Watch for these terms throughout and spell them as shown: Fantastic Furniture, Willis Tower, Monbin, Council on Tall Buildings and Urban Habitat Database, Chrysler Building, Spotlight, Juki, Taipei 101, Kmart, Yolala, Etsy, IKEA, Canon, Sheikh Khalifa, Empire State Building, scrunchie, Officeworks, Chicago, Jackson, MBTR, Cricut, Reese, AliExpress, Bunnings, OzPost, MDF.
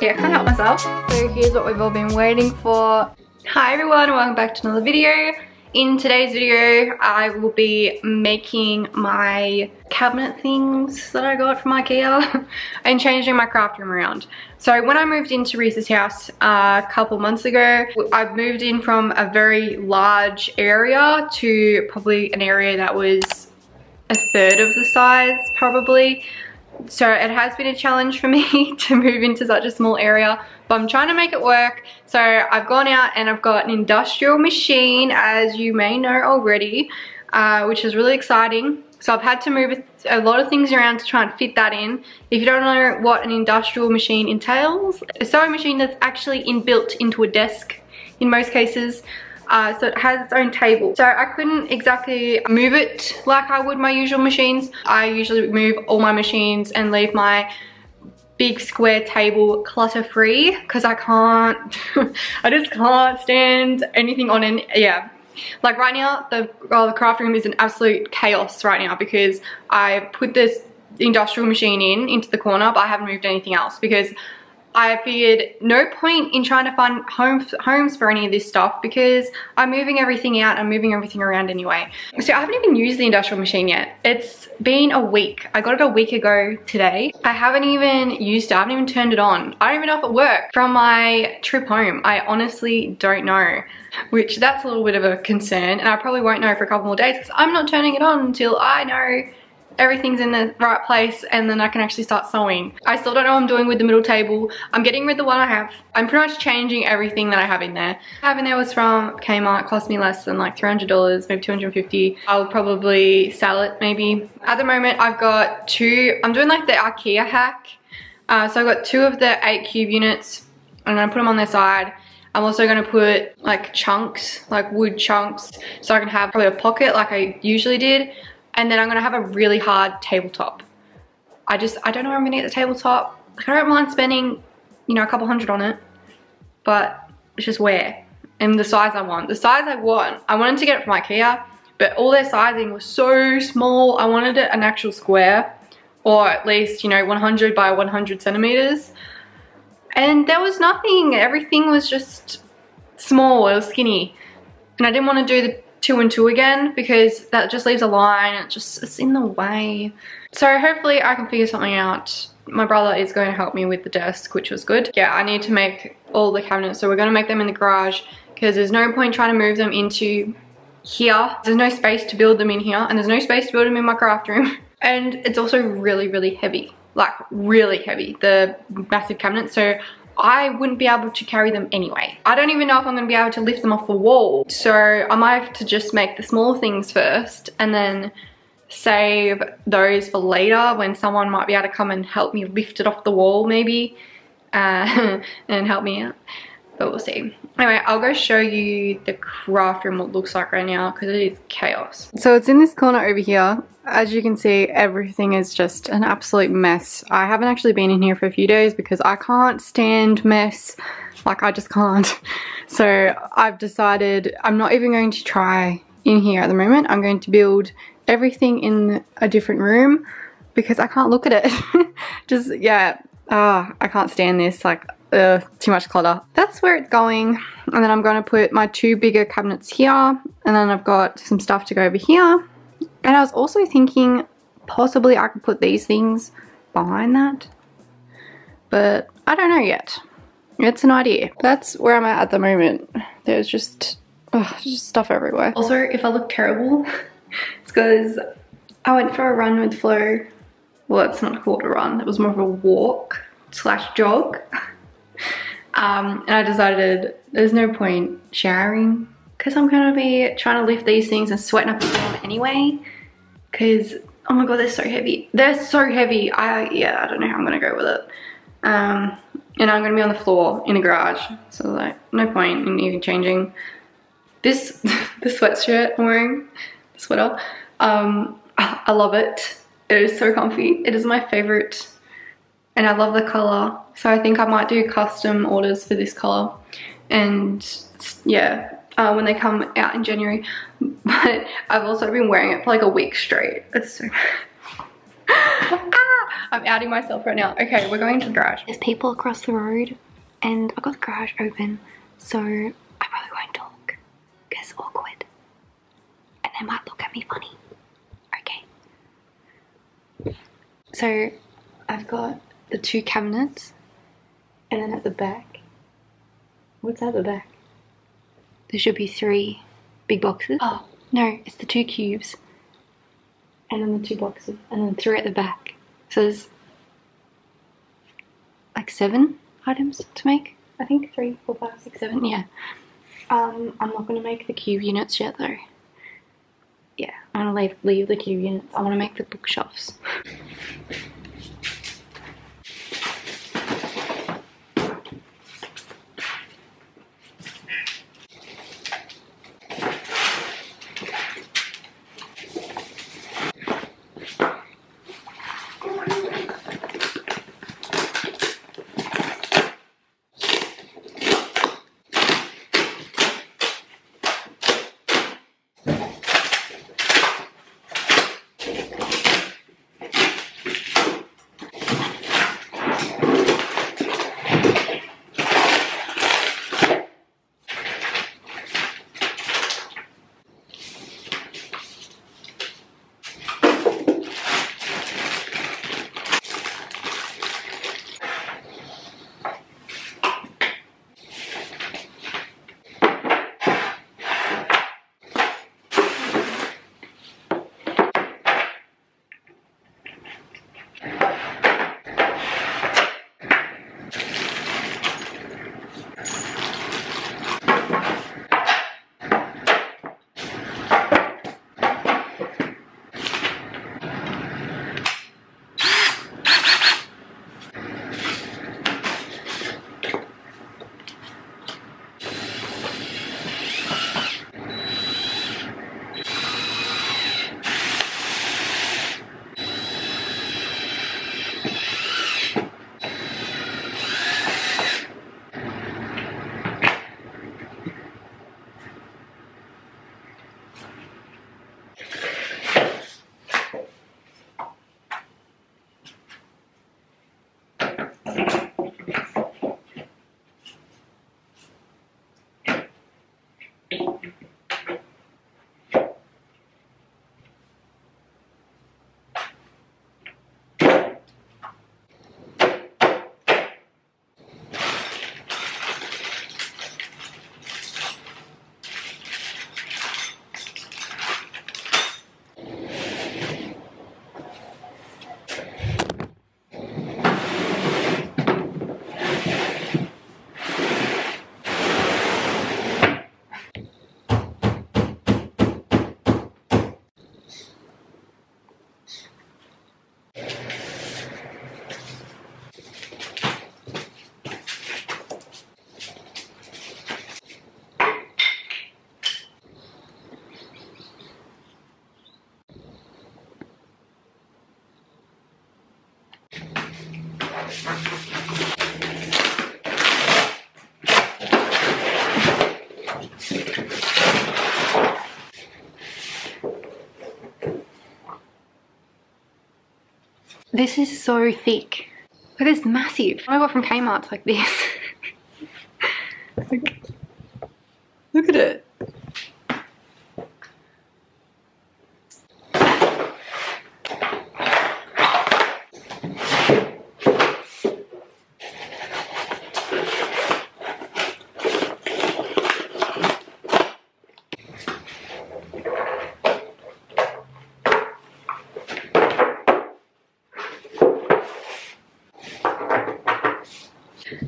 Yeah, I can't help myself. So here's what we've all been waiting for. Hi everyone, welcome back to another video. In today's video, I will be making my cabinet things that I got from IKEA and changing my craft room around. So when I moved into Reese's house a couple months ago, I moved in from a very large area to probably an area that was a third of the size probably. So it has been a challenge for me to move into such a small area, but I'm trying to make it work. So I've gone out and I've got an industrial machine, as you may know already, which is really exciting. So I've had to move a lot of things around to try and fit that in. If you don't know what an industrial machine entails, a sewing machine that's actually inbuilt into a desk in most cases. So it has its own table. So I couldn't exactly move it like I would my usual machines. I usually move all my machines and leave my big square table clutter-free because I can't, I just can't stand anything on it. Yeah. Like right now, the craft room is an absolute chaos right now because I put this industrial machine into the corner, but I haven't moved anything else because I figured no point in trying to find homes for any of this stuff because I'm moving everything out, I'm moving everything around anyway. So I haven't even used the industrial machine yet. It's been a week. I got it a week ago today. I haven't even used it, I haven't even turned it on. I don't even know if it worked from my trip home. I honestly don't know, which that's a little bit of a concern, and I probably won't know for a couple more days because I'm not turning it on until I know everything's in the right place and then I can actually start sewing. I still don't know what I'm doing with the middle table. I'm getting rid of the one I have. I'm pretty much changing everything that I have in there. What I have in there was from Kmart. It cost me less than like $300, maybe $250. I'll probably sell it maybe. At the moment I've got two, I'm doing like the IKEA hack. So I've got two of the 8 cube units. I'm gonna put them on their side. I'm also gonna put like chunks, like wood chunks, so I can have probably a pocket like I usually did. And then I'm gonna have a really hard tabletop. I don't know where I'm gonna get the tabletop. Like I don't mind spending, you know, a couple $100 on it, but it's just where and the size I want. The size I want, I wanted to get it from IKEA, but all their sizing was so small. I wanted it an actual square or at least, you know, 100 by 100 centimeters. And there was nothing, everything was just small or skinny. And I didn't wanna do the 2 and 2 again because that just leaves a line. It just, it's in the way. So hopefully I can figure something out. My brother is going to help me with the desk, which was good. Yeah, I need to make all the cabinets. So we're going to make them in the garage because there's no point trying to move them into here. There's no space to build them in here and there's no space to build them in my craft room. And it's also really, really heavy, like really heavy, the massive cabinets. So I wouldn't be able to carry them anyway. I don't even know if I'm gonna be able to lift them off the wall. So I might have to just make the smaller things first and then save those for later when someone might be able to come and help me lift it off the wall maybe, and help me out, but we'll see. Anyway, I'll go show you the craft room, what it looks like right now, because it is chaos. So it's in this corner over here. As you can see, everything is just an absolute mess. I haven't actually been in here for a few days because I can't stand mess. Like, I just can't. So I've decided I'm not even going to try in here at the moment. I'm going to build everything in a different room because I can't look at it. Just, yeah, I can't stand this. Like, too much clutter. That's where it's going. And then I'm going to put my two bigger cabinets here. And then I've got some stuff to go over here. And I was also thinking possibly I could put these things behind that, but I don't know yet. It's an idea. That's where I'm at the moment. There's just stuff everywhere. Also, if I look terrible, it's because I went for a run with Flo. Well, it's not called a run. It was more of a walk slash jog. And I decided there's no point showering because I'm gonna be trying to lift these things and sweating up the them anyway. Because, oh my god, they're so heavy. They're so heavy. Yeah, I don't know how I'm gonna go with it. And I'm gonna be on the floor in the garage. So like, no point in even changing. This, the sweatshirt I'm wearing, the sweater, I love it. It is so comfy. It is my favorite. And I love the color. So I think I might do custom orders for this color. And yeah. When they come out in January, but I've also been wearing it for like a week straight. It's so ah, I'm outing myself right now. Okay, we're going to the garage. There's people across the road and I've got the garage open, so I probably won't talk because it's awkward and they might look at me funny. Okay. So I've got the two cabinets and then at the back, what's at the back? There should be three big boxes. Oh, no, it's the two cubes and then the two boxes and then three at the back. So there's like 7 items to make, I think. 3, 4, 5, 6, 7, yeah. I'm not going to make the cube units yet though. Yeah, I'm going to leave the cube units. I want to make the bookshelves. This is so thick. Look, it's massive. I got from Kmart's like this. Look at it.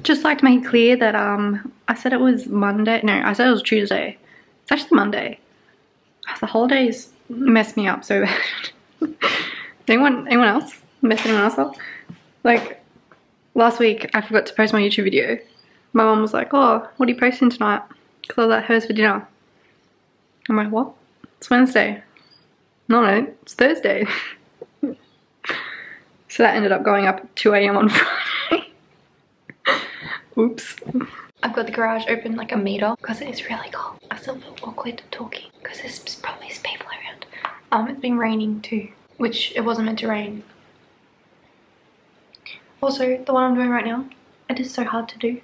Just like to make clear that I said it was Monday. No, I said it was Tuesday. It's actually Monday. The holidays messed me up so bad. anyone else? Messed anyone else up? Like last week I forgot to post my YouTube video. My mum was like, "Oh, what are you posting tonight?" Because I was at hers for dinner. I'm like, "What? It's Wednesday." No, it's Thursday. So that ended up going up at 2 AM on Friday. Oops. I've got the garage open like a meter because it is really cold. I still feel awkward talking because there's probably people around. It's been raining too, which it wasn't meant to rain. Also, the one I'm doing right now, it is so hard to do.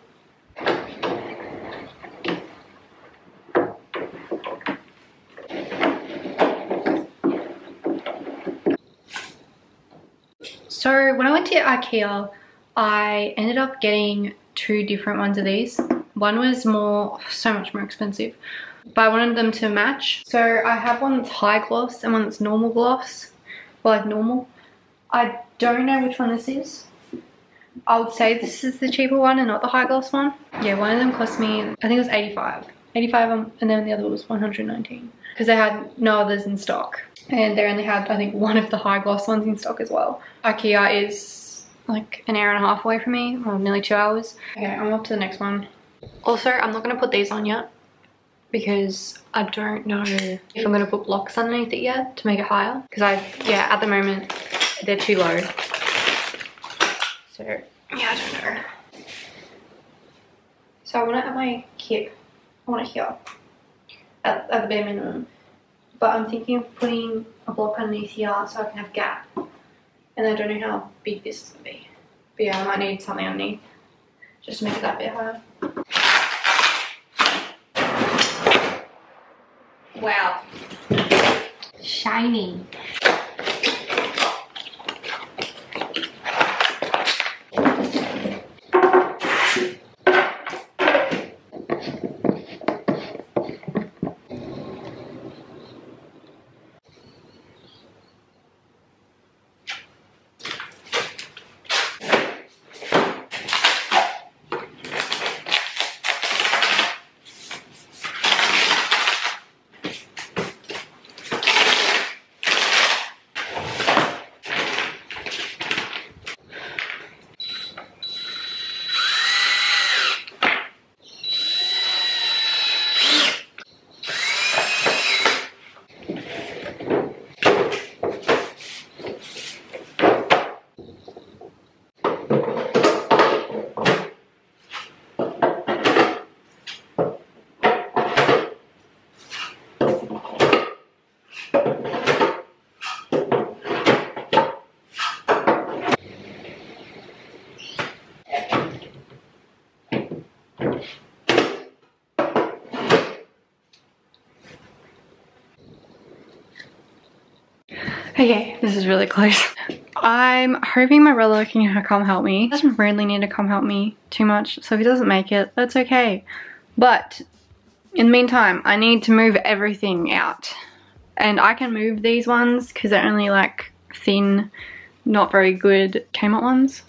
So when I went to IKEA, I ended up getting two different ones of these. One was more, so much more expensive, but I wanted them to match. So I have one that's high gloss and one that's normal gloss, well, like normal. I don't know which one this is. I would say this is the cheaper one and not the high gloss one. Yeah, one of them cost me, I think it was 85, and then the other was 119 because they had no others in stock, and they only had, I think, one of the high gloss ones in stock as well. IKEA is like an hour and a half away from me, or nearly 2 hours. Okay, I'm up to the next one. Also, I'm not gonna put these on yet because I don't know if I'm gonna put blocks underneath it yet to make it higher, because yeah, at the moment they're too low. So yeah, I don't know. So I want to add my kit. I want it here at the bare minimum, but I'm thinking of putting a block underneath here so I can have gap, and I don't know how big this is gonna be, but yeah, I might need something underneath just to make it that bit higher. Wow, shiny. Okay, this is really close. I'm hoping my brother can come help me. He doesn't really need to come help me too much, so if he doesn't make it, that's okay. But in the meantime, I need to move everything out. And I can move these ones because they're only like thin, not very good Kmart ones.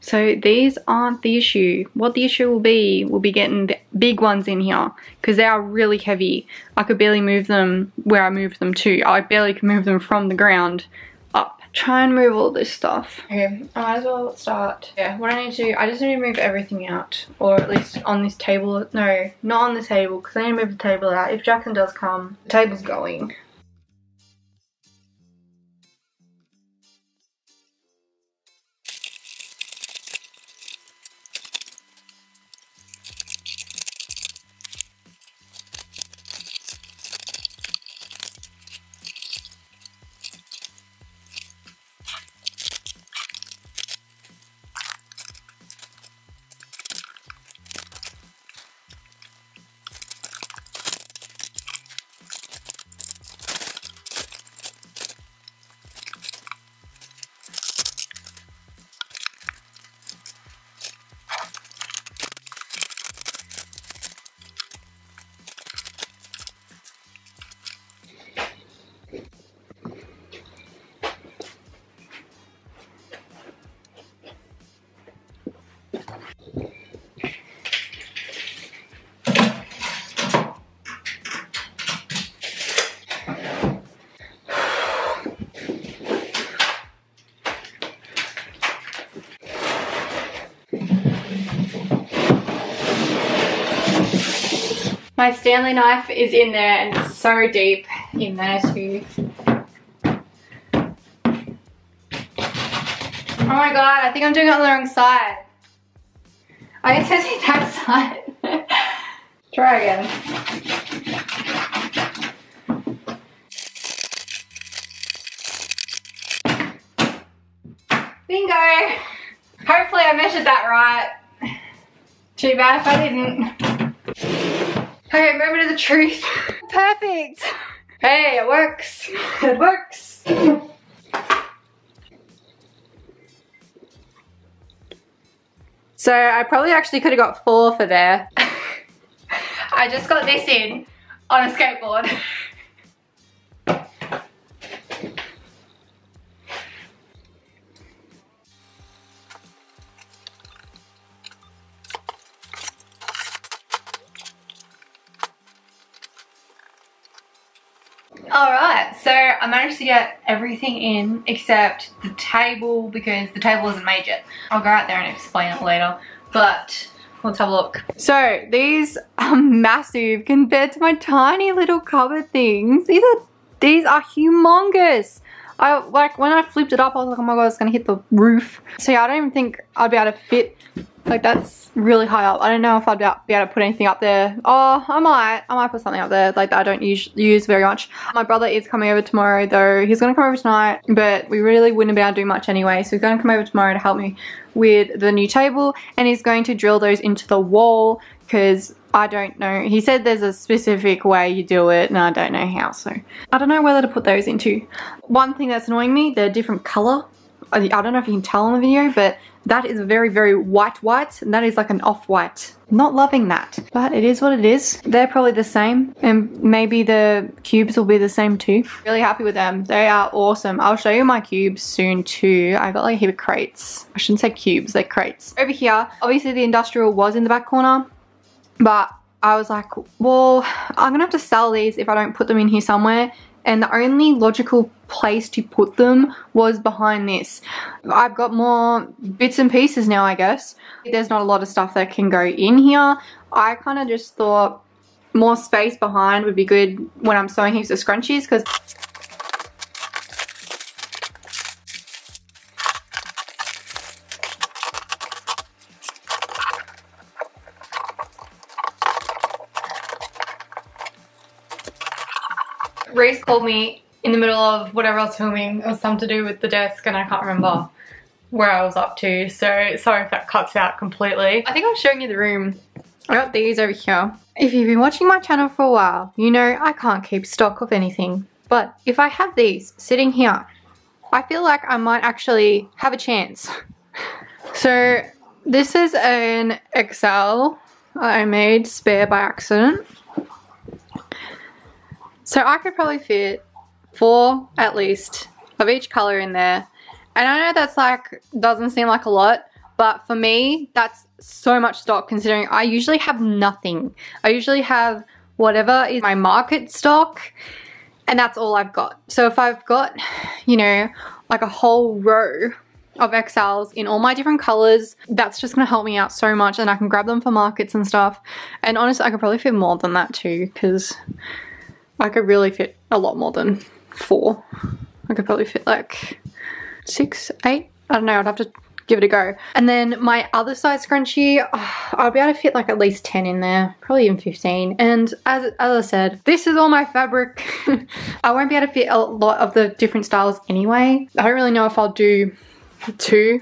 So these aren't the issue. What the issue will be getting the big ones in here because they are really heavy. I could barely move them where I moved them to. I barely can move them from the ground up. Try and move all this stuff. Okay, I might as well start. Yeah, what I need to do, I just need to move everything out, or at least on this table. No, not on this table, because I need to move the table out. If Jackson does come, the table's going. My Stanley knife is in there, and it's so deep in there too. Oh my god, I think I'm doing it on the wrong side. I guess I take that side. Try again. Bingo! Hopefully I measured that right. Too bad if I didn't. Okay, remember to the truth. Perfect. Hey, it works. It works. So I probably actually could have got 4 for there. I just got this in on a skateboard. Alright, so I managed to get everything in except the table because the table isn't made yet. I'll go out there and explain it later, but let's have a look. So these are massive compared to my tiny little cupboard things. These are humongous. When I flipped it up, I was like, oh my god, it's gonna hit the roof. So yeah, I don't even think I'd be able to fit. Like, that's really high up. I don't know if I'd be able to put anything up there. Oh, I might put something up there like that I don't use very much. My brother is coming over tomorrow though. He's gonna come over tonight, but we really wouldn't be able to do much anyway. So he's gonna come over tomorrow to help me with the new table, and he's going to drill those into the wall because I don't know. He said there's a specific way you do it and I don't know how, so I don't know whether to put those into. One thing that's annoying me, they're different color. I don't know if you can tell on the video, but that is very, very white, and that is like an off-white. Not loving that, but it is what it is. They're probably the same, and maybe the cubes will be the same too. Really happy with them. They are awesome. I'll show you my cubes soon too. I got like a heap of crates. I shouldn't say cubes, they're crates. Over here, obviously the industrial was in the back corner, but I was like, well, I'm gonna have to sell these if I don't put them in here somewhere. And the only logical place to put them was behind this. I've got more bits and pieces now, I guess. There's not a lot of stuff that can go in here. I kind of just thought more space behind would be good when I'm sewing heaps of scrunchies, because Reese called me in the middle of whatever I was filming. It was something to do with the desk and I can't remember where I was up to. So sorry if that cuts out completely. I think I'm showing you the room. I got these over here. If you've been watching my channel for a while, you know I can't keep stock of anything. But if I have these sitting here, I feel like I might actually have a chance. So this is an XL I made spare by accident. So I could probably fit 4 at least of each color in there. And I know that's like, doesn't seem like a lot, but for me, that's so much stock considering I usually have nothing. I usually have whatever is my market stock and that's all I've got. So if I've got, you know, like a whole row of XLs in all my different colors, that's just gonna help me out so much, and I can grab them for markets and stuff. And honestly, I could probably fit more than that too, because I could really fit a lot more than 4. I could probably fit like 6, 8. I don't know, I'd have to give it a go. And then my other side scrunchie, I'll be able to fit like at least 10 in there, probably even 15. And as I said, this is all my fabric. I won't be able to fit a lot of the different styles anyway. I don't really know if I'll do 2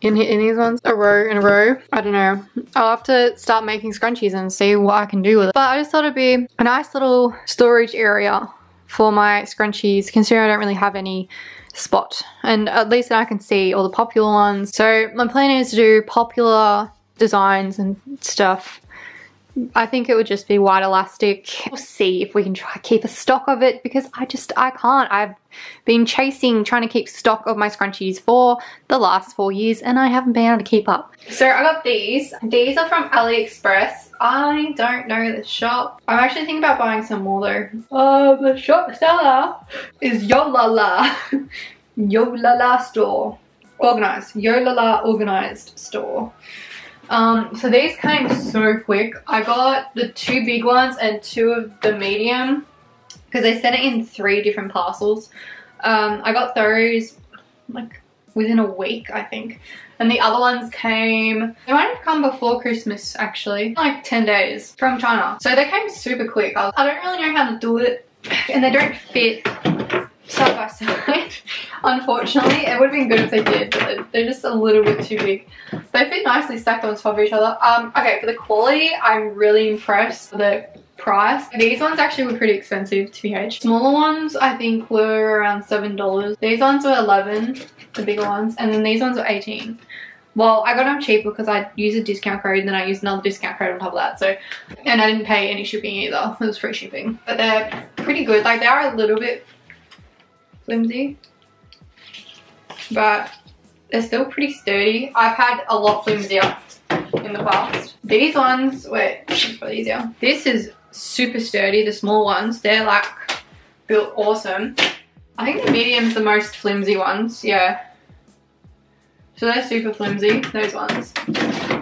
in these ones, a row in a row. I don't know. I'll have to start making scrunchies and see what I can do with it. But I just thought it'd be a nice little storage area for my scrunchies, considering I don't really have any spot. And at least I can see all the popular ones. So my plan is to do popular designs and stuff. I think it would just be white elastic. We'll see if we can try keep a stock of it, because I can't. I've been trying to keep stock of my scrunchies for the last 4 years and I haven't been able to keep up. So I got these. These are from AliExpress. I don't know the shop. I'm actually thinking about buying some more though. The shop seller is Yolala. Yolala store. Organized. Yolala organized store. So these came so quick. I got the 2 big ones and 2 of the medium because they sent it in 3 different parcels. I got those like within a week, I think. And the other ones came, they might have come before Christmas actually, like 10 days from China. So they came super quick. I don't really know how to do it and they don't fit side by side. Unfortunately, it would have been good if they did, but they're just a little bit too big. They fit nicely stacked on top of each other. Okay, for the quality, I'm really impressed. The price, these ones actually were pretty expensive, TBH. Smaller ones I think were around $7. These ones were $11, the bigger ones, and then these ones were $18. Well, I got them cheaper because I used a discount code and then I used another discount code on top of that. So, and I didn't pay any shipping either. It was free shipping. But they're pretty good. Like, they are a little bit flimsy, but they're still pretty sturdy. I've had a lot flimsier in the past. These ones, wait, it's probably easier. This is super sturdy, the small ones. They're like built awesome. I think the medium's the most flimsy ones, yeah. So they're super flimsy, those ones.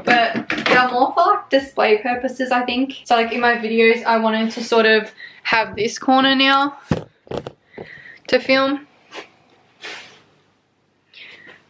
But they're more for like display purposes, I think. So like in my videos, I wanted to sort of have this corner now to film.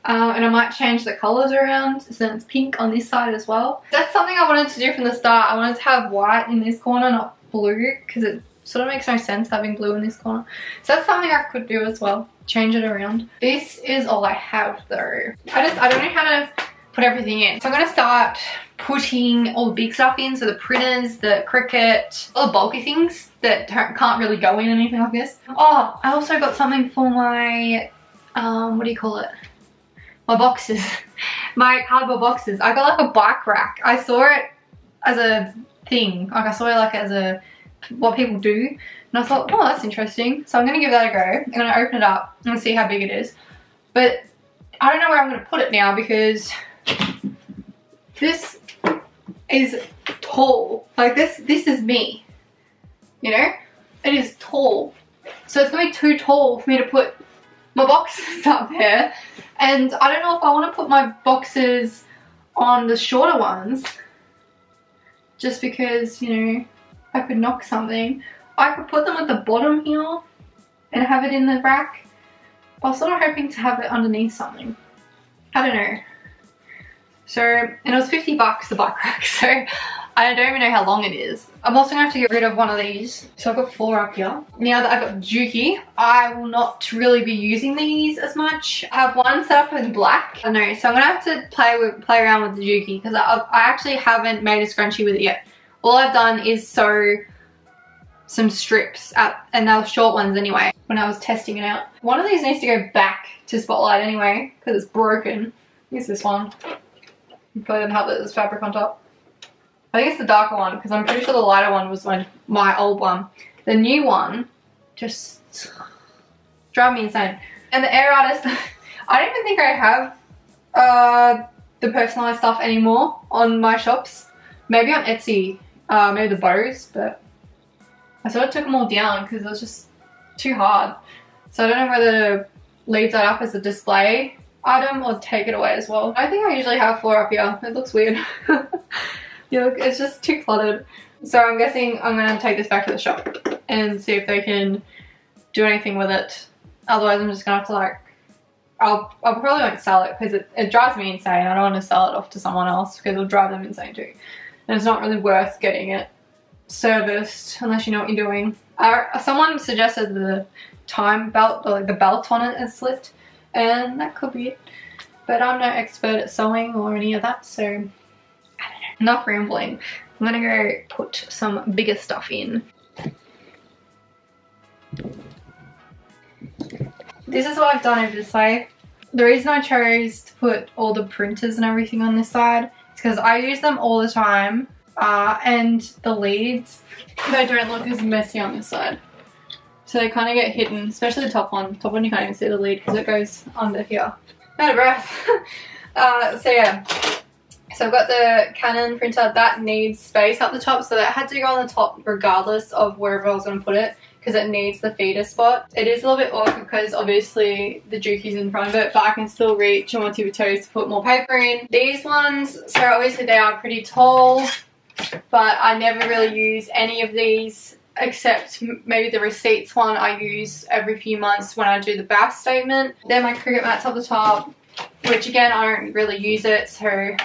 And I might change the colors around so then it's pink on this side as well. That's something I wanted to do from the start. I wanted to have white in this corner, not blue, because it sort of makes no sense having blue in this corner. So that's something I could do as well. Change it around. This is all I have though. I don't know how to put everything in. So I'm gonna start putting all the big stuff in. So the printers, the Cricut, all the bulky things that can't really go in anything like this. Oh, I also got something for my, what do you call it? My boxes, my cardboard boxes. I got like a bike rack. I saw it as a thing, like I saw it like as a, what people do, and I thought, oh, that's interesting. So I'm gonna give that a go. I'm gonna open it up and see how big it is. But I don't know where I'm gonna put it now because this is tall. Like this is me, you know? It is tall. So it's gonna be too tall for me to put my boxes up there, and I don't know if I want to put my boxes on the shorter ones just because, you know, I could knock something. I could put them at the bottom here and have it in the rack. I was sort of hoping to have it underneath something. I don't know. So, and it was $50 the bike rack, so I don't even know how long it is. I'm also gonna have to get rid of one of these. So I've got four up here. Now that I've got Juki, I will not really be using these as much. I have one set up in black. I know, so I'm gonna have to play around with the Juki because I actually haven't made a scrunchie with it yet. All I've done is sew some strips up, and they were short ones anyway when I was testing it out. One of these needs to go back to Spotlight anyway because it's broken. Here's this one. You probably didn't have this fabric on top. I think it's the darker one because I'm pretty sure the lighter one was my old one. The new one just drives me insane. And the air artist, I don't even think I have the personalized stuff anymore on my shops. Maybe on Etsy, maybe the bows, but I sort of took them all down because it was just too hard. So I don't know whether to leave that up as a display item or take it away as well. I think I usually have four up here. It looks weird. You look, it's just too cluttered. So I'm guessing I'm gonna take this back to the shop and see if they can do anything with it. Otherwise I'm just gonna have to like, I probably won't sell it because it drives me insane. I don't want to sell it off to someone else because it'll drive them insane too. And it's not really worth getting it serviced unless you know what you're doing. Someone suggested the time belt, or like the belt on it has slipped, and that could be it. But I'm no expert at sewing or any of that, so I don't know. Enough rambling. I'm gonna go put some bigger stuff in. This is what I've done over this side. The reason I chose to put all the printers and everything on this side because I use them all the time, and the leads, they don't look as messy on this side. So they kind of get hidden, especially the top one. The top one you can't even see the lead because it goes under here. Out of breath. So yeah, so I've got the Canon printer that needs space up the top, so that had to go on the top regardless of wherever I was going to put it because it needs the feeder spot. It is a little bit awkward because obviously the Juki's in front of it, but I can still reach on my tippy toes to put more paper in. These ones, so obviously they are pretty tall, but I never really use any of these except maybe the receipts one I use every few months when I do the BAS statement. Then my Cricut mats up the top, which again, I don't really use it, so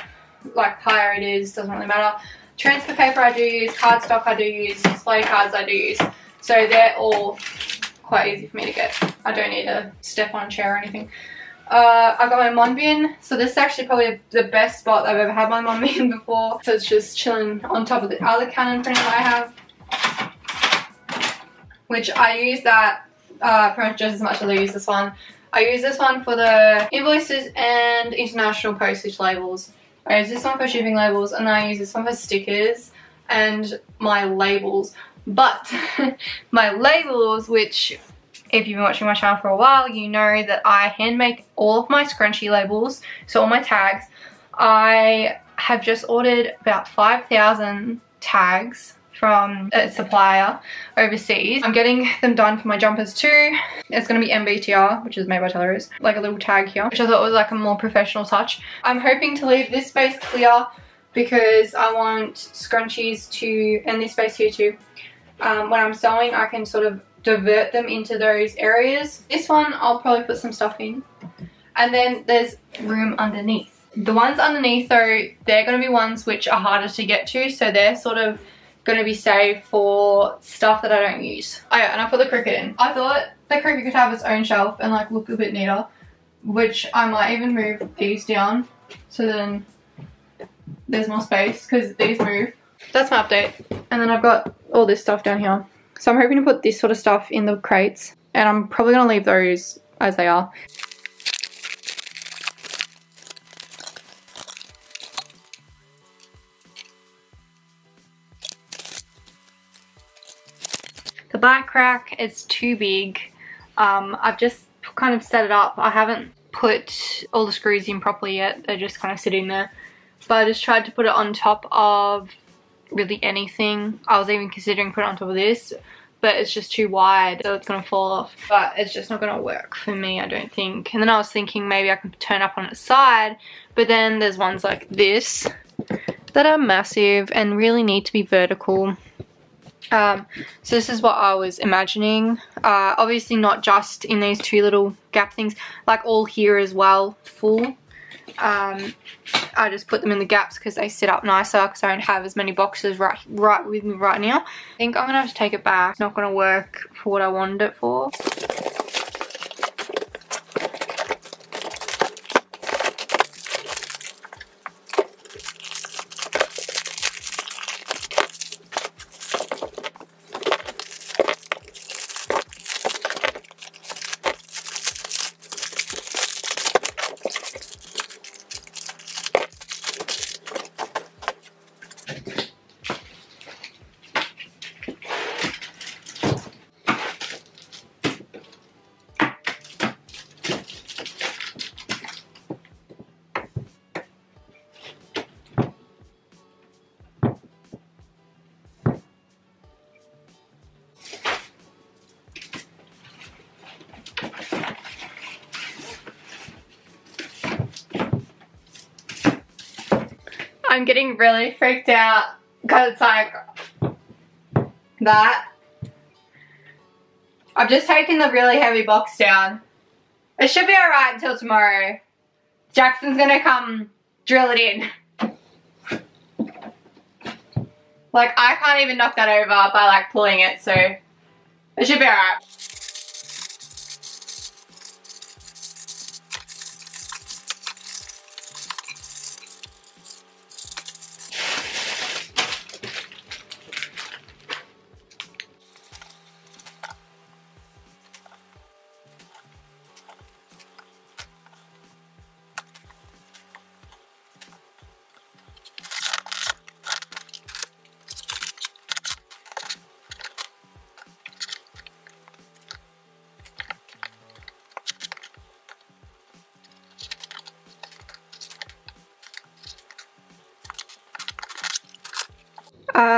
like higher it is, doesn't really matter. Transfer paper I do use, cardstock I do use, display cards I do use. So they're all quite easy for me to get. I don't need to step on a chair or anything. I got my Monbin, so this is actually probably the best spot I've ever had my Monbin before. So it's just chilling on top of the other Canon printer that I have, which I use that pretty much just as much as I use this one. I use this one for the invoices and international postage labels. I use this one for shipping labels, and I use this one for stickers and my labels. But my labels, which, if you've been watching my channel for a while, you know that I hand make all of my scrunchie labels, so all my tags. I have just ordered about 5,000 tags from a supplier overseas. I'm getting them done for my jumpers too. It's going to be MBTR, which is made by Teller's, like a little tag here, which I thought was like a more professional touch. I'm hoping to leave this space clear because I want scrunchies to, and this space here too, when I'm sewing I can sort of divert them into those areas. This one I'll probably put some stuff in, and then there's room underneath. The ones underneath though, they're going to be ones which are harder to get to, so they're sort of going to be saved for stuff that I don't use. Oh yeah, and I put the Cricut in. I thought the Cricut could have its own shelf and like look a bit neater, which I might even move these down so then there's more space because these move. That's my update. And then I've got all this stuff down here. So I'm hoping to put this sort of stuff in the crates, and I'm probably going to leave those as they are. The back rack is too big. I've just kind of set it up. I haven't put all the screws in properly yet. They're just kind of sitting there. But I just tried to put it on top of really anything. I was even considering putting it on top of this, but it's just too wide, so it's going to fall off. But it's just not going to work for me, I don't think. And then I was thinking maybe I can turn up on its side, but then there's ones like this that are massive and really need to be vertical. So this is what I was imagining. Obviously not just in these two little gap things, like all here as well, full. I just put them in the gaps because they sit up nicer, because I don't have as many boxes right with me right now. I think I'm going to have to take it back. It's not going to work for what I wanted it for. I'm getting really freaked out because it's like that. I've just taken the really heavy box down. It should be alright until tomorrow. Jackson's gonna come drill it in. Like, I can't even knock that over by like pulling it, so it should be alright.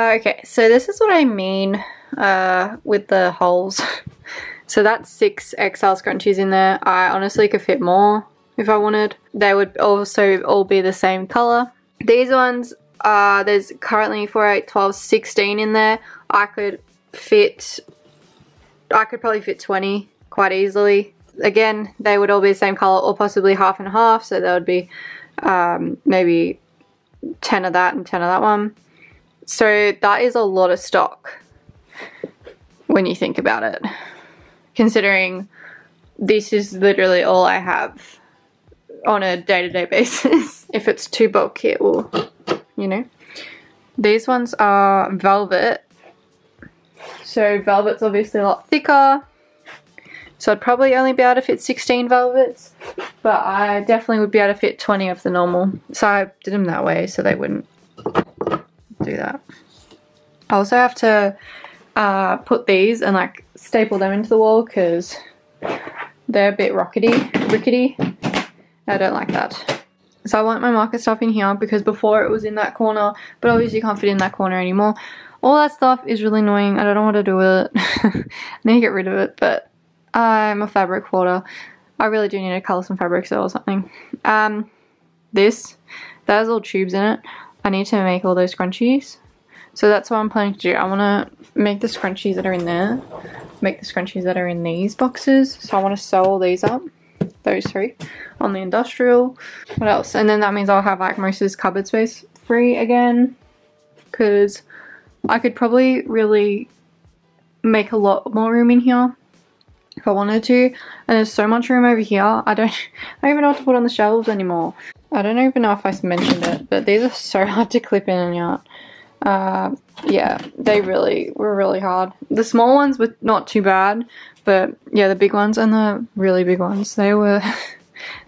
Okay, so this is what I mean with the holes. So that's 6 XL scrunchies in there. I honestly could fit more if I wanted. They would also all be the same color. These ones, there's currently 4, 8, 12, 16 in there. I could probably fit 20 quite easily. Again, they would all be the same color, or possibly half and half. So there would be maybe 10 of that and 10 of that one. So that is a lot of stock when you think about it. considering this is literally all I have on a day-to-day basis. If it's too bulky, it will, you know. These ones are velvet. So velvet's obviously a lot thicker. So I'd probably only be able to fit 16 velvets, but I definitely would be able to fit 20 of the normal. So I did them that way so they wouldn't do that. I also have to put these and like staple them into the wall because they're a bit rickety. I don't like that. So I want my market stuff in here because before it was in that corner, but obviously you can't fit in that corner anymore. All that stuff is really annoying. I don't know what to do with it. I need to get rid of it, but I'm a fabric hoarder. I really do need to colour some fabrics or something. This, that has all tubes in it. I need to make all those scrunchies. So that's what I'm planning to do. I want to make the scrunchies that are in there. Make the scrunchies that are in these boxes. So I want to sew all these up. Those three. On the industrial. What else? And then that means I'll have like most of this cupboard space free again. Because I could probably really make a lot more room in here. If I wanted to. And there's so much room over here. I don't even know what to put on the shelves anymore. I don't even know if I mentioned it. But these are so hard to clip in and out. Yeah, they really were really hard. The small ones were not too bad. But yeah, the big ones and the really big ones, they were...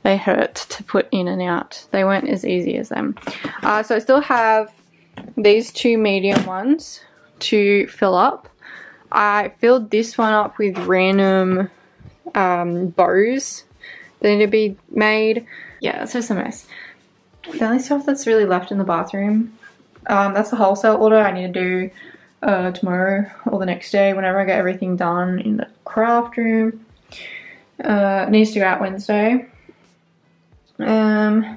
they hurt to put in and out. They weren't as easy as them. So I still have these two medium ones to fill up. I filled this one up with random bows that need to be made. Yeah, it's just a mess. The only stuff that's really left in the bathroom, that's the wholesale order I need to do tomorrow or the next day whenever I get everything done in the craft room. It needs to go out Wednesday. Then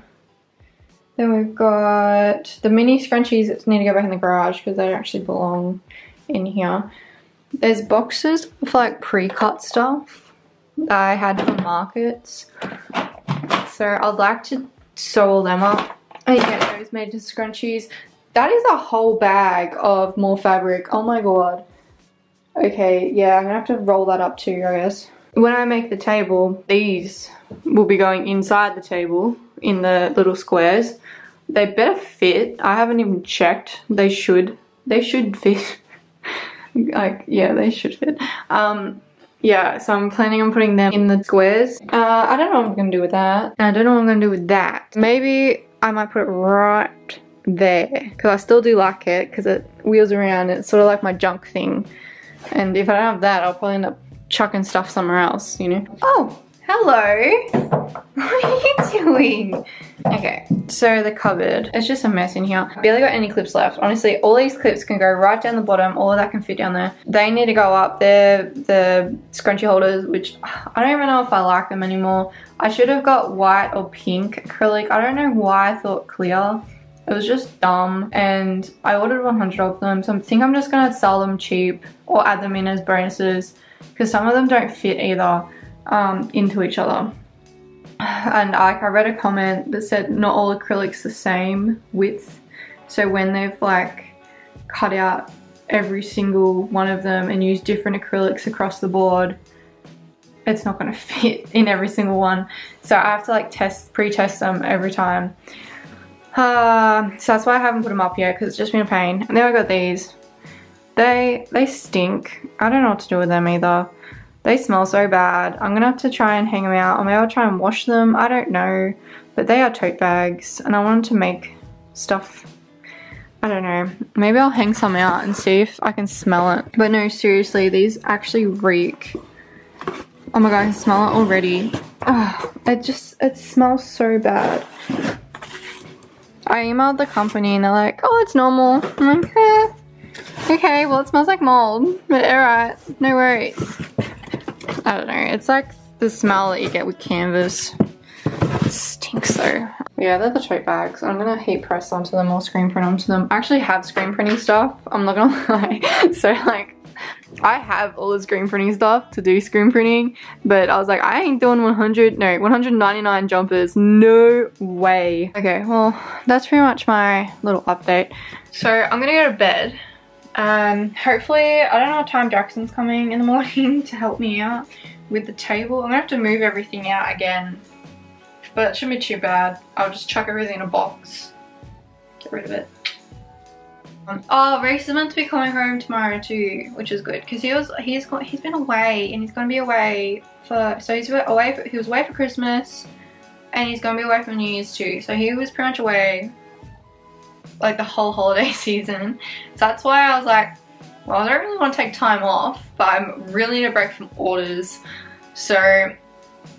we've got the mini scrunchies that need to go back in the garage because they don't actually belong in here. There's boxes with like pre-cut stuff that I had from markets. So I'd like to sew all them up and get those made into scrunchies. That is a whole bag of more fabric. Oh my god. Okay, yeah, I'm gonna have to roll that up too, I guess. When I make the table, these will be going inside the table in the little squares. They better fit. I haven't even checked. They should. They should fit. Like, yeah, they should fit. Yeah, so I'm planning on putting them in the squares. I don't know what I'm gonna do with that. And I don't know what I'm gonna do with that. Maybe I might put it right there because I still do like it because it wheels around. It's sort of like my junk thing, and if I don't have that, I'll probably end up chucking stuff somewhere else, you know. Oh, hello, what are you doing? Okay, so the cupboard, it's just a mess in here. I barely got any clips left, honestly. All these clips can go right down the bottom. All of that can fit down there. They need to go up there. The scrunchie holders, which I don't even know if I like them anymore. I should have got white or pink acrylic. I don't know why I thought clear. It was just dumb, and I ordered 100 of them, so I think I'm just gonna sell them cheap or add them in as bonuses because some of them don't fit either into each other. And I read a comment that said not all acrylics the same width, so when they've like cut out every single one of them and used different acrylics across the board, it's not gonna fit in every single one. So I have to like pre-test them every time. So that's why I haven't put them up yet because it's just been a pain. And then I got these. They stink. I don't know what to do with them either. They smell so bad. I'm gonna have to try and hang them out, or maybe I'll try and wash them. I don't know, but they are tote bags and I wanted to make stuff. I don't know, maybe I'll hang some out and see if I can smell it. But no, seriously, these actually reek. Oh my god, I can smell it already. Ugh, it smells so bad. I emailed the company and they're like, oh, it's normal. I'm like, eh. Okay, well, it smells like mold, but alright, no worries. I don't know, it's like the smell that you get with canvas. It stinks though. Yeah, they're the tote bags. I'm gonna heat press onto them or screen print onto them. I actually have screen printing stuff, I'm not gonna lie. So like, I have all the screen printing stuff to do screen printing, but I was like, I ain't doing 199 jumpers, no way. Okay, well, that's pretty much my little update. So I'm gonna go to bed. Hopefully, I don't know what time Jackson's coming in the morning to help me out. with the table. I'm gonna have to move everything out again, but that shouldn't be too bad. I'll just chuck everything in a box, get rid of it. Oh, Reese is meant to be coming home tomorrow too, which is good because he's been away, and he's gonna be away for, so he's away for, he was away for Christmas, and he's gonna be away for New Year's too. So he was pretty much away like the whole holiday season. So that's why I was like, well, I don't really want to take time off, but I'm really in a break from orders. So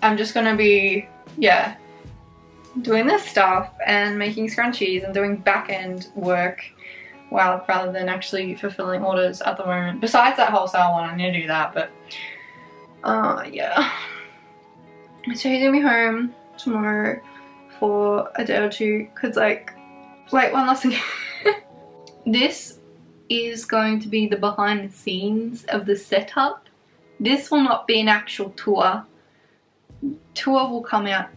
I'm just gonna be, yeah, doing this stuff and making scrunchies and doing back end work. Well, rather than actually fulfilling orders at the moment. Besides that wholesale one, I need to do that, but yeah. So he's gonna be home tomorrow for a day or two, cause like one last thing. This is going to be the behind the scenes of the setup. This will not be an actual tour. Tour will come out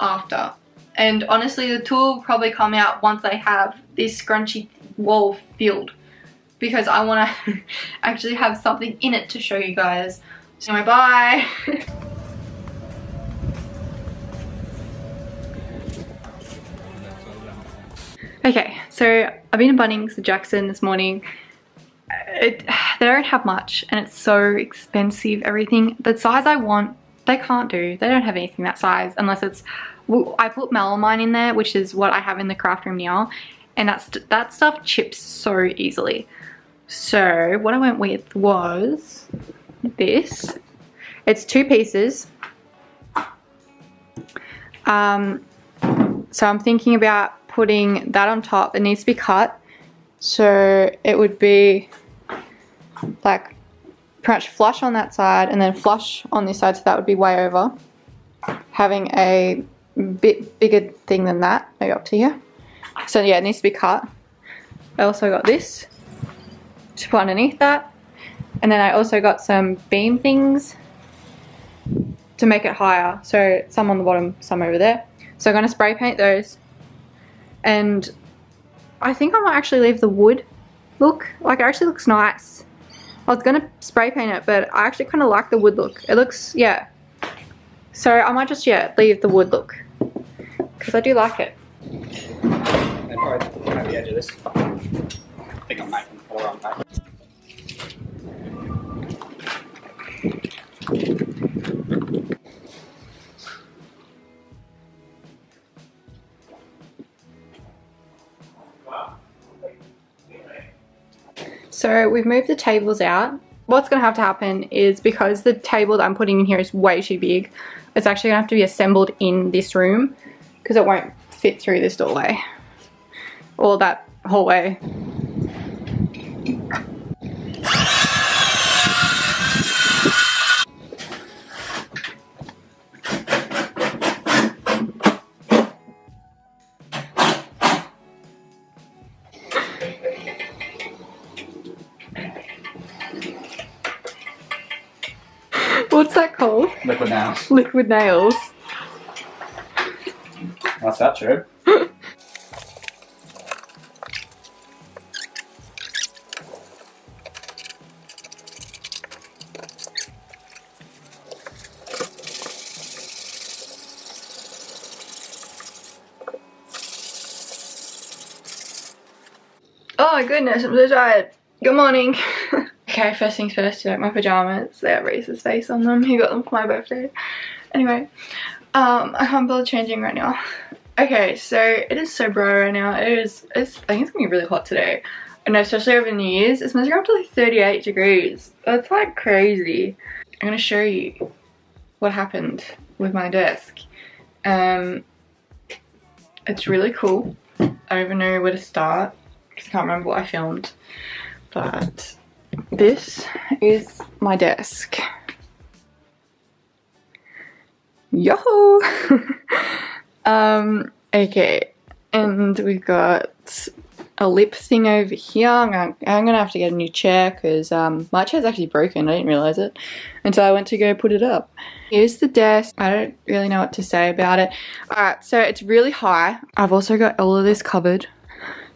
after. And honestly, the tour will probably come out once I have this scrunchy wall filled, because I want to actually have something in it to show you guys. So anyway, bye. Okay, so I've been in Bunnings with Jackson this morning. They don't have much, and it's so expensive, everything. The size I want, they can't do. They don't have anything that size unless it's, well, I put melamine in there, which is what I have in the craft room now. And that stuff chips so easily. So what I went with was this. It's two pieces. So I'm thinking about putting that on top. It needs to be cut. So it would be like pretty much flush on that side and then flush on this side. So that would be way over. Having a bit bigger thing than that. Maybe up to here. So yeah, it needs to be cut. I also got this to put underneath that. And then I also got some beam things to make it higher. So some on the bottom, some over there. So I'm going to spray paint those. And I think I might actually leave the wood look. Like, it actually looks nice. I was going to spray paint it, but I actually kind of like the wood look. It looks, yeah. So I might just, yeah, leave the wood look. Because I do like it. Or at the edge of this. I think I'm making the wrong back. So we've moved the tables out. What's going to have to happen is, because the table that I'm putting in here is way too big, it's actually going to have to be assembled in this room because it won't fit through this doorway. All that hallway. What's that called? Liquid nails. Liquid nails. That's that true. Oh my goodness, I'm so tired. Good morning. Okay, first things first, you know, my pajamas. They have Reese's face on them. He got them for my birthday. Anyway, I can't bother changing right now. Okay, so it is so bright right now. I think it's gonna be really hot today. And especially over New Year's, it's supposed to go up to like 38 degrees. That's like crazy. I'm gonna show you what happened with my desk. It's really cool. I don't even know where to start. I can't remember what I filmed, but this is my desk. Yo! Okay, and we've got a lip thing over here. I'm gonna have to get a new chair because my chair's actually broken. I didn't realize it until I went to go put it up. Here's the desk. I don't really know what to say about it. Alright, so it's really high. I've also got all of this covered,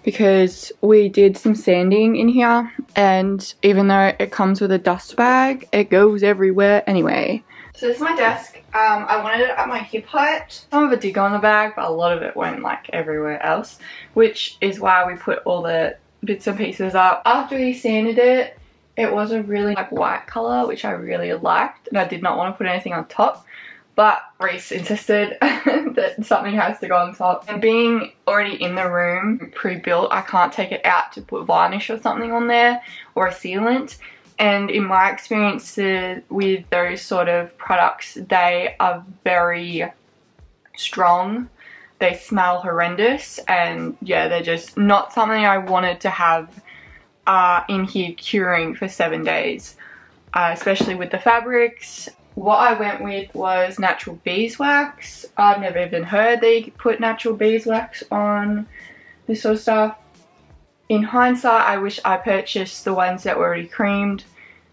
because we did some sanding in here, and even though it comes with a dust bag, it goes everywhere anyway. So this is my desk. I wanted it at my hip height. Some of it did go on the bag, but a lot of it went like everywhere else, which is why we put all the bits and pieces up. After we sanded it, it was a really like white color, which I really liked, and I did not want to put anything on top. But Reese insisted that something has to go on top. And being already in the room pre-built, I can't take it out to put varnish or something on there, or a sealant. And in my experience with those sort of products, they are very strong. They smell horrendous, and yeah, they're just not something I wanted to have in here curing for 7 days, especially with the fabrics. What I went with was natural beeswax. I've never even heard that you could put natural beeswax on this sort of stuff. In hindsight, I wish I purchased the ones that were already creamed,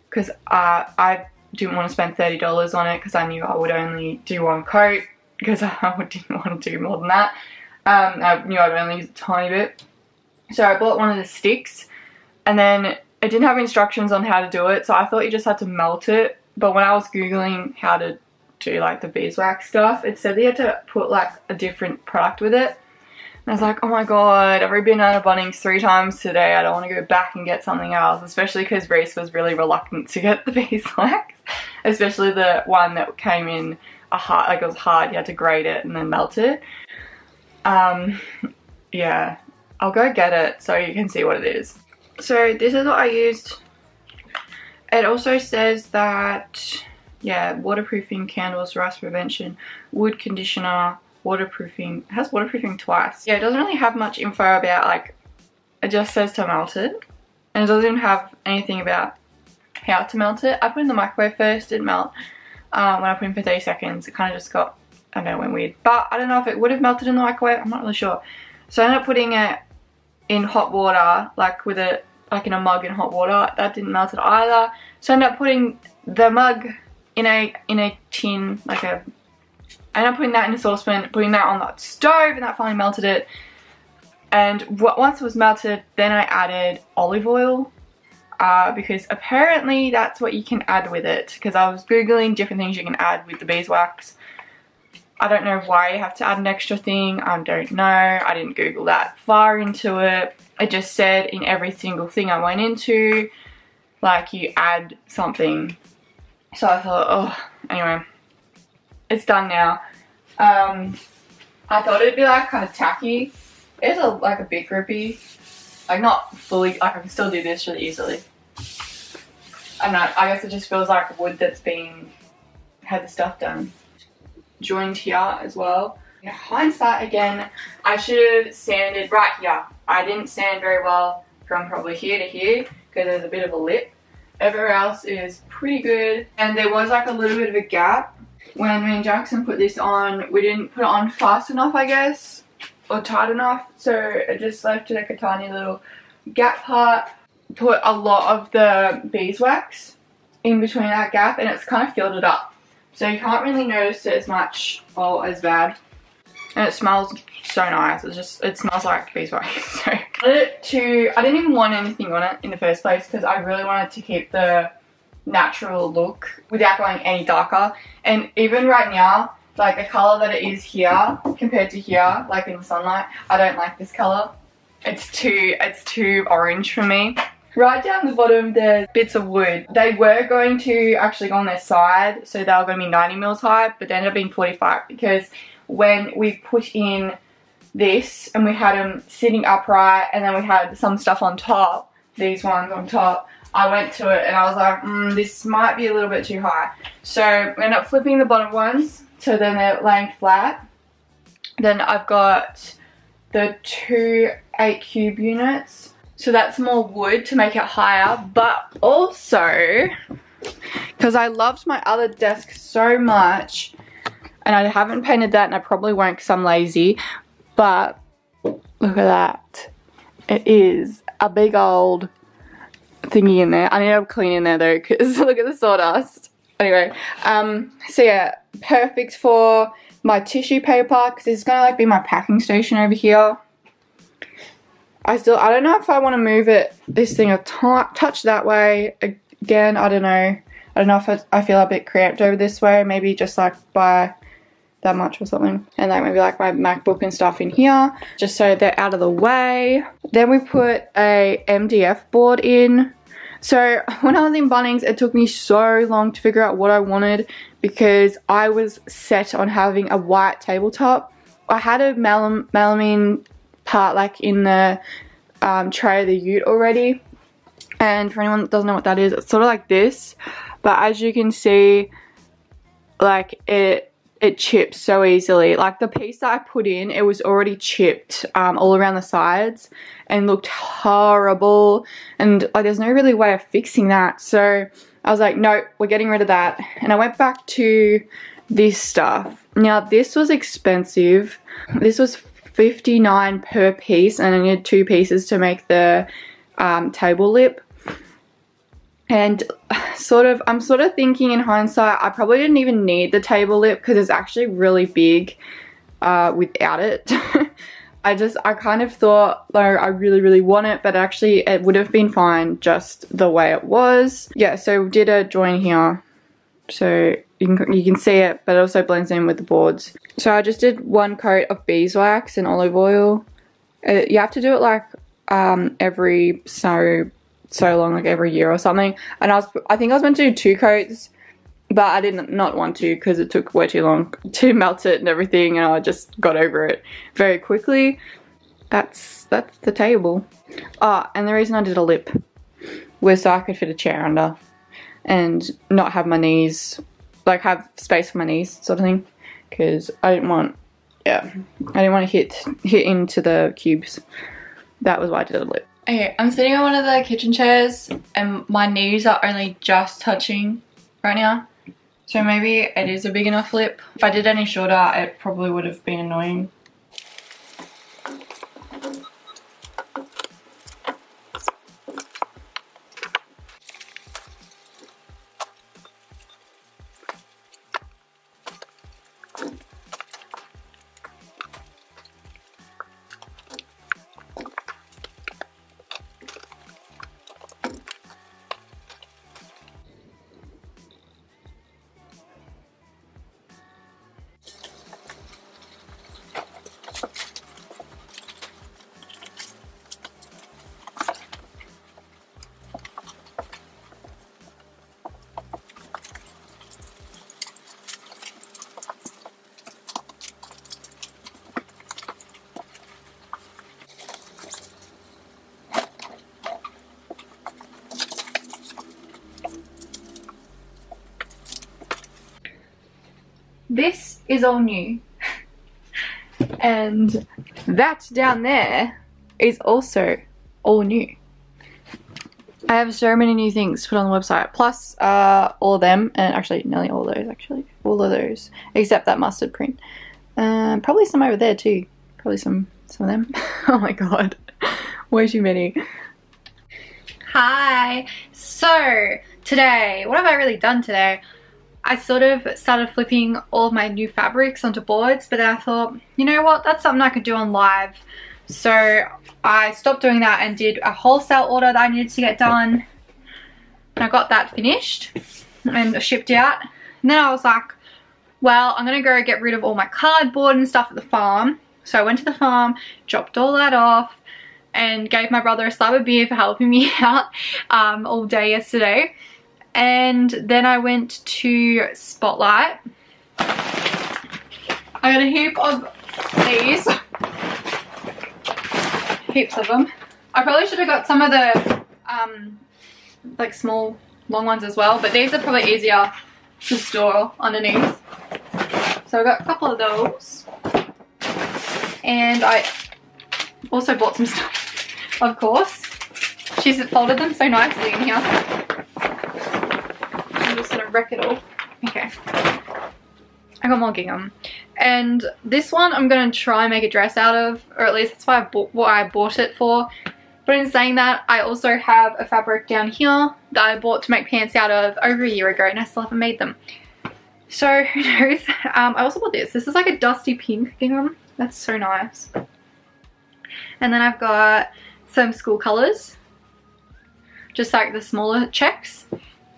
because I didn't want to spend $30 on it, because I knew I would only do one coat, because I didn't want to do more than that. I knew I'd only use a tiny bit. So I bought one of the sticks, and then it didn't have instructions on how to do it, so I thought you just had to melt it. But when I was Googling how to do like the beeswax stuff, it said they had to put like a different product with it. And I was like, oh my god, I've already been out of Bunnings 3 times today. I don't want to go back and get something else, especially because Reese was really reluctant to get the beeswax, especially the one that came in a hard, like it was hard, you had to grate it and then melt it. Yeah, I'll go get it so you can see what it is. So this is what I used. It also says that, yeah, waterproofing, candles, rust prevention, wood conditioner, waterproofing. It has waterproofing twice. Yeah, it doesn't really have much info about, like, it just says to melt it. And it doesn't even have anything about how to melt it. I put it in the microwave first, it didn't melt. When I put it in for 30 seconds, it kind of just got, I don't know, it went weird. But I don't know if it would have melted in the microwave, I'm not really sure. So I ended up putting it in hot water, like with a, like in a mug in hot water. That didn't melt it either. So I ended up putting the mug in a tin, like a, I ended up putting that in a saucepan, putting that on that stove, and that finally melted it. And once it was melted, then I added olive oil, because apparently that's what you can add with it, because I was Googling different things you can add with the beeswax. I don't know why you have to add an extra thing. I don't know. I didn't Google that far into it. It just said in every single thing I went into, like, you add something. So I thought, oh, anyway, it's done now. I thought it'd be like kind of tacky. It's a, like a bit grippy, like not fully, like I can still do this really easily. I don't know, I guess it just feels like wood that's been, had the stuff done. Joined here as well. In hindsight again, I should have sanded right here. I didn't sand very well from probably here to here, because there's a bit of a lip. Everywhere else is pretty good, and there was like a little bit of a gap. When me and Jackson put this on, we didn't put it on fast enough, I guess, or tight enough, so it just left like a tiny little gap part. Put a lot of the beeswax in between that gap, and it's kind of filled it up. So you can't really notice it as much or as bad. And it smells so nice. It's just, it smells like beeswax. So I didn't even want anything on it in the first place, because I really wanted to keep the natural look without going any darker. And even right now, like the colour that it is here compared to here, like in the sunlight, I don't like this colour. It's too orange for me. Right down the bottom, there's bits of wood. They were going to actually go on their side, so they were going to be 90mm high, but they ended up being 45, because when we put in this and we had them sitting upright, and then we had some stuff on top, these ones on top, I went to it and I was like, this might be a little bit too high. So we ended up flipping the bottom ones, so then they're laying flat. Then I've got the 2 8-cube units. So that's more wood to make it higher, but also because I loved my other desk so much, and I haven't painted that, and I probably won't because I'm lazy, but look at that. It is a big old thingy in there. I need to clean in there though, because look at the sawdust. Anyway, so yeah, perfect for my tissue paper, because it's gonna like be my packing station over here. I don't know if I want to move it, this thing a touch that way again, I don't know. I don't know if I feel a bit cramped over this way, maybe just like by that much or something, and like maybe like my MacBook and stuff in here just so they're out of the way. Then we put a MDF board in. So when I was in Bunnings, it took me so long to figure out what I wanted because I was set on having a white tabletop. I had a melamine part like in the tray of the ute already, and for anyone that doesn't know what that is, it's sort of like this, but as you can see, like it chips so easily. Like the piece that I put in, it was already chipped all around the sides and looked horrible, and like there's no really way of fixing that. So I was like, no, we're getting rid of that. And I went back to this stuff. Now this was expensive. This was $59 per piece, and I needed two pieces to make the table lip. And I'm sort of thinking in hindsight, I probably didn't even need the table lip because it's actually really big without it. I kind of thought, like, I really, really want it, but actually it would have been fine just the way it was. Yeah, so we did a join here. So you can see it, but it also blends in with the boards. So I just did one coat of beeswax and olive oil. You have to do it like every so long, like every year or something, and I think I was meant to do two coats, but I did not want to because it took way too long to melt it and everything, and I just got over it very quickly. That's the table. And the reason I did a lip was so I could fit a chair under and not have my knees, like have space for my knees sort of thing, because I didn't want to hit into the cubes. That was why I did a lip. Okay, I'm sitting on one of the kitchen chairs and my knees are only just touching right now. So maybe it is a big enough lip. If I did any shorter, it probably would have been annoying. This is all new, and that down there is also all new. I have so many new things put on the website, plus all of them, and actually nearly all those, actually all of those except that mustard print. Probably some over there too. Probably some of them. Oh my god, way too many. Hi. So today, what have I really done today? I sort of started flipping all my new fabrics onto boards, but then I thought, you know what, that's something I could do on live. So I stopped doing that and did a wholesale order that I needed to get done. And I got that finished and shipped out. And then I was like, well, I'm going to go get rid of all my cardboard and stuff at the farm. So I went to the farm, dropped all that off, and gave my brother a slab of beer for helping me out all day yesterday. And then I went to Spotlight. I got a heap of these. Heaps of them. I probably should have got some of the like small long ones as well, but these are probably easier to store underneath. So I got a couple of those. And I also bought some stuff, of course. She's folded them so nicely in here. Wreck it all. Okay, I got more gingham, and this one I'm gonna try and make a dress out of, or at least that's why what I bought it for. But in saying that, I also have a fabric down here that I bought to make pants out of over a year ago, and I still haven't made them, so who knows. I also bought this is like a dusty pink gingham, that's so nice. And then I've got some school colors, just like the smaller checks.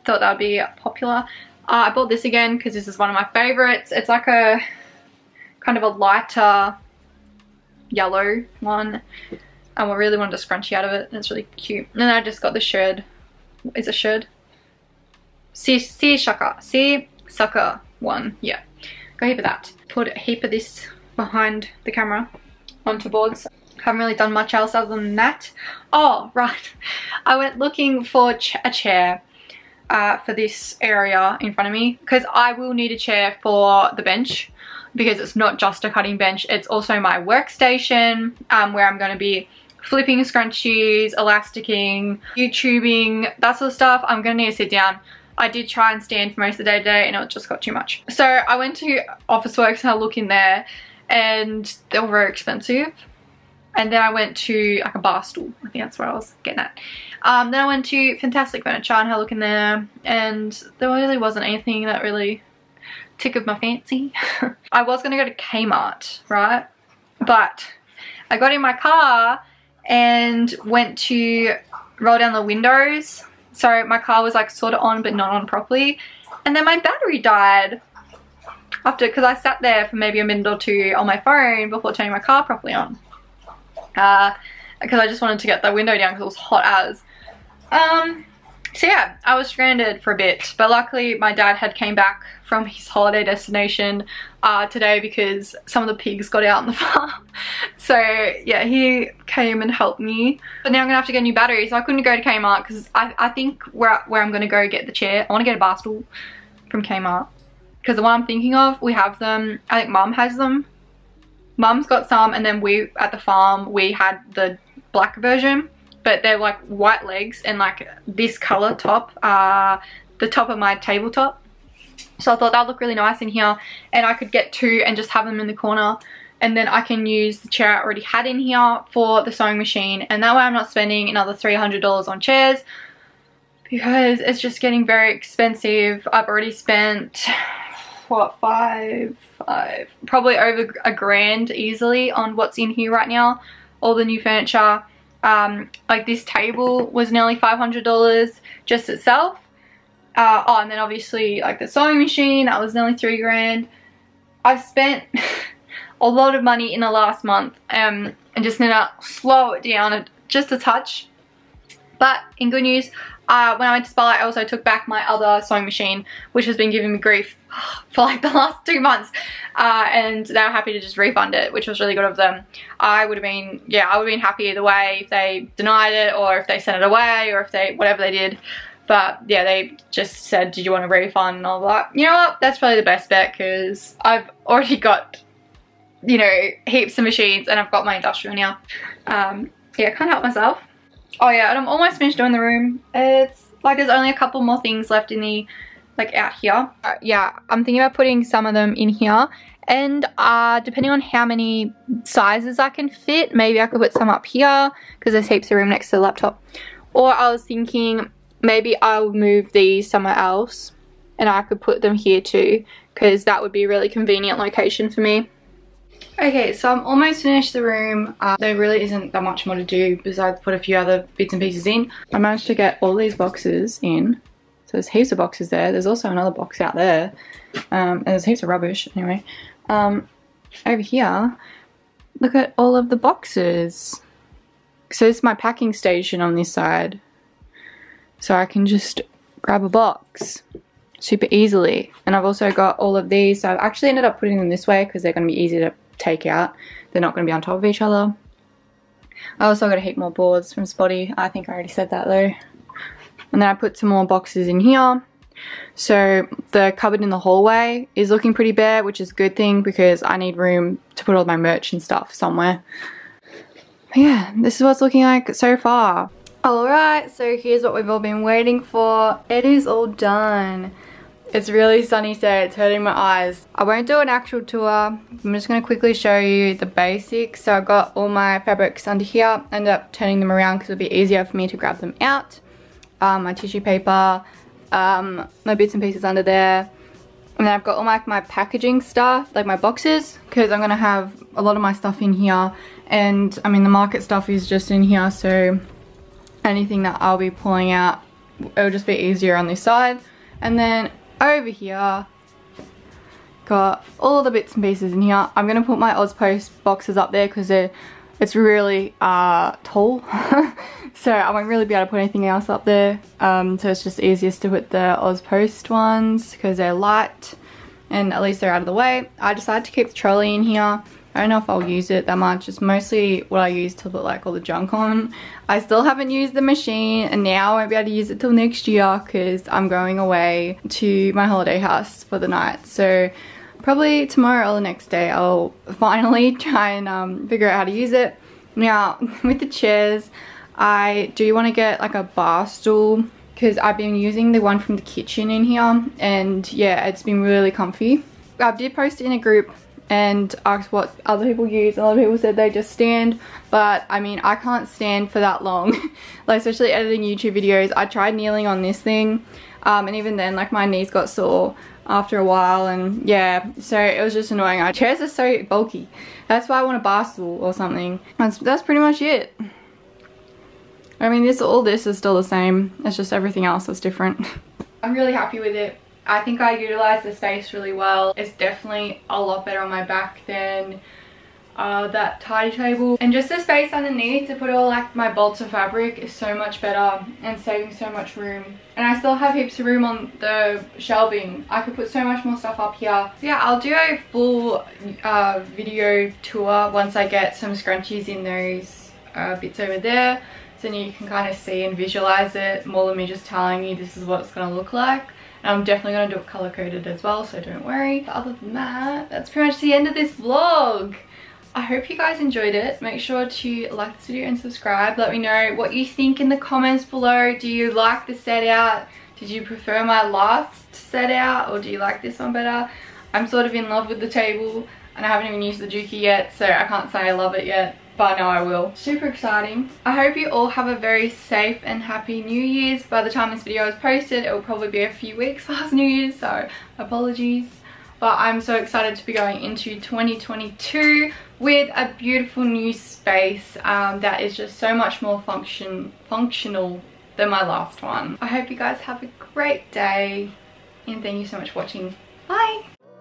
thought that would be popular. I bought this again because this is one of my favorites. It's like a kind of a lighter yellow one, and we really wanted a scrunchie out of it, and it's really cute. And then I just got the sherd. Is it sherd? Sea sucker one. Yeah, got a heap of that. Put a heap of this behind the camera onto boards. Haven't really done much else other than that. Oh, right. I went looking for a chair for this area in front of me, because I will need a chair for the bench, because it's not just a cutting bench. It's also my workstation where I'm going to be flipping scrunchies, elasticing, YouTubing, that sort of stuff. I'm going to need to sit down. I did try and stand for most of the day today and it just got too much. So I went to Officeworks and I looked in there and they were very expensive. And then I went to like a bar stool. I think that's what I was getting at. Then I went to Fantastic Furniture and had a look in there, and there really wasn't anything that really tickled my fancy. I was going to go to Kmart, right? But I got in my car and went to roll down the windows. So my car was like sort of on but not on properly. And then my battery died after, because I sat there for maybe a minute or two on my phone before turning my car properly on. Because I just wanted to get the window down because it was hot as. So yeah, I was stranded for a bit, but luckily my dad had came back from his holiday destination today, because some of the pigs got out on the farm. So yeah, he came and helped me. But now I'm gonna have to get a new battery, so I couldn't go to Kmart because I think where I'm gonna go get the chair, I want to get a bar stool from Kmart, because the one I'm thinking of, we have them. I think Mum has them. Mum's got some, and then we at the farm we had the black version, but they're like white legs and like this color top, the top of my tabletop. So I thought that would look really nice in here, and I could get two and just have them in the corner, and then I can use the chair I already had in here for the sewing machine, and that way I'm not spending another $300 on chairs, because it's just getting very expensive. I've already spent what, five, probably over $1,000 easily on what's in here right now, all the new furniture. Like this table was nearly $500 just itself. Oh, and then obviously like the sewing machine, that was nearly $3,000. I've spent a lot of money in the last month, and just need to slow it down just a touch. But in good news, when I went to Spotlight, I also took back my other sewing machine, which has been giving me grief for like the last 2 months, and they were happy to just refund it, which was really good of them. I would have been, yeah, I would have been happy either way if they denied it, or if they sent it away, or if they, whatever they did. But yeah, they just said, did you want a refund and all that. You know what, that's probably the best bet, because I've already got, you know, heaps of machines, and I've got my industrial now. Yeah, I can't help myself. Oh yeah, and I'm almost finished doing the room. It's like there's only a couple more things left in the, like out here. Yeah, I'm thinking about putting some of them in here, and depending on how many sizes I can fit, maybe I could put some up here, because there's heaps of room next to the laptop. Or I was thinking maybe I'll move these somewhere else, and I could put them here too, because that would be a really convenient location for me. Okay, so I'm almost finished the room. There really isn't that much more to do besides put a few other bits and pieces in. I managed to get all these boxes in. So there's heaps of boxes there. There's also another box out there. And there's heaps of rubbish anyway. Over here, look at all of the boxes. So this is my packing station on this side. So I can just grab a box super easily. And I've also got all of these. So I've actually ended up putting them this way because they're going to be easy to take out. They're not going to be on top of each other. I also got a heap more boards from Spotty. I think I already said that though. And then I put some more boxes in here. So the cupboard in the hallway is looking pretty bare, which is a good thing because I need room to put all my merch and stuff somewhere. But yeah, this is what's looking like so far. Alright, so here's what we've all been waiting for. It is all done. It's really sunny today, it's hurting my eyes. I won't do an actual tour, I'm just going to quickly show you the basics. So I've got all my fabrics under here, I ended up turning them around because it'll be easier for me to grab them out. My tissue paper, my bits and pieces under there. And then I've got all my packaging stuff, like my boxes, because I'm going to have a lot of my stuff in here. And I mean the market stuff is just in here, so anything that I'll be pulling out it would just be easier on this side. And then over here, got all the bits and pieces in here. I'm going to put my OzPost boxes up there because it's really tall. So I won't really be able to put anything else up there. So it's just easiest to put the OzPost ones because they're light and at least they're out of the way. I decided to keep the trolley in here. I don't know if I'll use it that much. It's mostly what I use to put like all the junk on. I still haven't used the machine and now I won't be able to use it till next year because I'm going away to my holiday house for the night. So probably tomorrow or the next day I'll finally try and figure out how to use it. Now with the chairs, I do want to get like a bar stool because I've been using the one from the kitchen in here and yeah, it's been really comfy. I did post in a group and asked what other people use. A lot of people said they just stand, but I mean I can't stand for that long. Like especially editing YouTube videos, I tried kneeling on this thing and even then like my knees got sore after a while and yeah, so it was just annoying. Our chairs are so bulky, that's why I want a bar stool or something. That's pretty much it. I mean all this is still the same, it's just everything else that's different. I'm really happy with it. I think I utilised the space really well. It's definitely a lot better on my back than that tidy table. And just the space underneath to put all like my bolts of fabric is so much better and saving so much room. And I still have heaps of room on the shelving. I could put so much more stuff up here. Yeah, I'll do a full video tour once I get some scrunchies in those bits over there. So you can kind of see and visualise it more than me just telling you this is what it's going to look like. I'm definitely going to do it color coded as well, so don't worry. But other than that, that's pretty much the end of this vlog. I hope you guys enjoyed it. Make sure to like this video and subscribe. Let me know what you think in the comments below. Do you like the set out? Did you prefer my last set out or do you like this one better? I'm sort of in love with the table and I haven't even used the Juki yet, so I can't say I love it yet. But no, I will. Super exciting. I hope you all have a very safe and happy New Year's. By the time this video is posted, it will probably be a few weeks past New Year's, so apologies. But I'm so excited to be going into 2022 with a beautiful new space that is just so much more functional than my last one. I hope you guys have a great day and thank you so much for watching. Bye!